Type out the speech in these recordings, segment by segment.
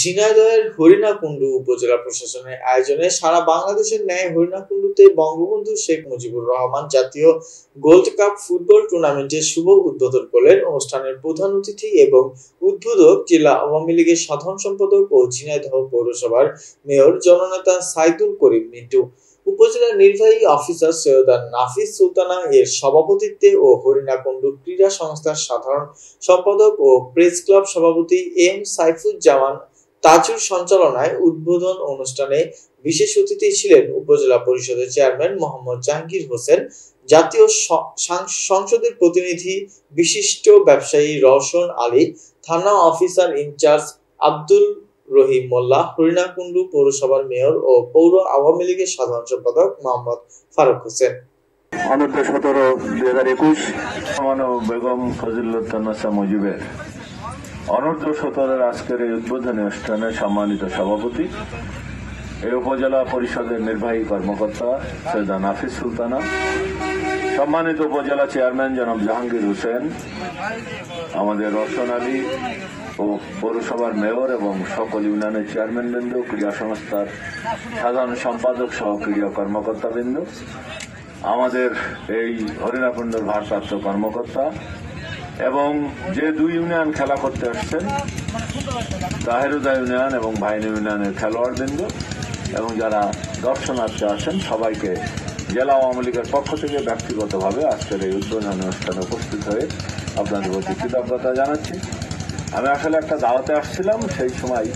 ঝিনাইদহের হরিণাকুণ্ডু উপজেলা প্রশাসনের আয়োজনে সারা বাংলাদেশের ন্যায় হরিণাকুণ্ডুতে বঙ্গবন্ধু শেখ মুজিবুর রহমান জাতীয় গোল্ড কাপ ফুটবল টুর্নামেন্টের শুভ উদ্বোধন করলেন অনুষ্ঠানের প্রধান অতিথি এবং উদ্বোধক জেলা আওয়ামী লীগের সাধারণ সম্পাদক ও ঝিনাইদহ পৌরসভার মেয়র জননেতা সাইদুল করিম মিন্টু, উপজেলা নির্বাহী অফিসার সৈয়দা নাফিস সুলতানা এর সভাপতিত্বে ও হরিণাকুণ্ডু ক্রীড়া সংস্থার সাধারণ সম্পাদক ও প্রেস ক্লাব সভাপতি এম সাইফুজ্জামান তাজুর সঞ্চালনায় উদ্বোধন অনুষ্ঠানে বিশেষ অতিথি ছিলেন উপজেলা পরিষদের চেয়ারম্যান মোহাম্মদ জাহাঙ্গীর হোসেন, জাতীয় সংসদের প্রতিনিধি বিশিষ্ট ব্যবসায়ী রওশন আলী, থানা অফিসার ইনচার্জ আব্দুল রহিম মোল্লা, হরিণাকুণ্ডু পৌরসভার মেয়র ও পৌর আওয়ামী লীগের সাধারণ সম্পাদক মোহাম্মদ ফারুক হোসেন। অনূর্ধ্ব 17-2021 বেগম ফজিলাতুন্নেসা মুজিবের অনূর্ধ্ব 17-র আজকের এই উদ্বোধনী অনুষ্ঠানে সম্মানিত সভাপতি এই উপজেলা পরিষদের নির্বাহী কর্মকর্তা সৈয়দা নাফিস সুলতানা, সম্মানিত উপজেলা চেয়ারম্যান জনাব জাহাঙ্গীর হোসেন, আমাদের রওশন আলী ও পৌরসভার মেয়র এবং সকল ইউনিয়নের চেয়ারম্যানবৃন্দ, ক্রীড়া সংস্থার সাধারণ সম্পাদক সহ ক্রীড়া কর্মকর্তাবৃন্দ, আমাদের এই হরিণাকুণ্ডুর ভারপ্রাপ্ত কর্মকর্তা এবং যে দুই ইউনিয়ন খেলা করতে আসছেন তাহেরুদা ইউনিয়ন এবং ভাইন ইউনিয়নের খেলোয়াড়বৃন্দ এবং যারা দর্শনার্থী আসেন সবাইকে জেলা আওয়ামী লীগের পক্ষ থেকে ব্যক্তিগতভাবে আজকের এই উদ্বোধনী অনুষ্ঠানে উপস্থিত হয়ে আপনাদের প্রতি কৃতজ্ঞতা জানাচ্ছি। আমি আসলে একটা দাওয়াতে আসছিলাম, সেই সময়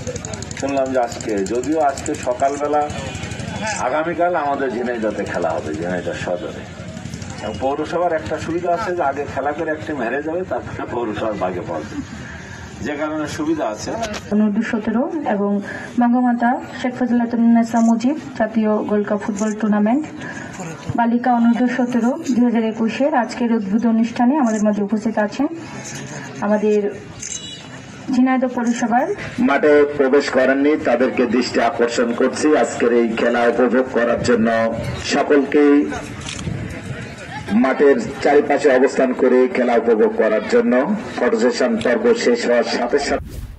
শুনলাম যে আজকে, যদিও আজকে সকালবেলা আগামীকাল আমাদের ঝিনাইদহতে খেলা হবে, ঝিনাইদহ সদরে, এবং পৌরসভার একটা সুবিধা আছে যে আগে খেলা করে একটা হেরে যাবে তারপরে পৌরসভার ভাগে পড়বে, যে কারণে সুবিধা আছে। 2017 এবং বঙ্গমাতা শেখ ফজিলাতুন্নেসা মুজিব জাতীয় গোল্ড কাপ ফুটবল টুর্নামেন্ট বালিকা অনূর্ধ্ব 17-2021 আজকের উদ্বোধন অনুষ্ঠানে আমাদের মধ্যে উপস্থিত আছেন আমাদের ঝিনাইদহ পৌরসভার মাঠে প্রবেশ করেননি তাদেরকে দৃষ্টি আকর্ষণ করছি। আজকের এই খেলা উপভোগ করার জন্য সকলকে মাঠের চারিপাশে অবস্থান করে খেলা উপভোগ করার জন্য ফটো সেশন পর্ব শেষ হওয়ার সাথে সাথে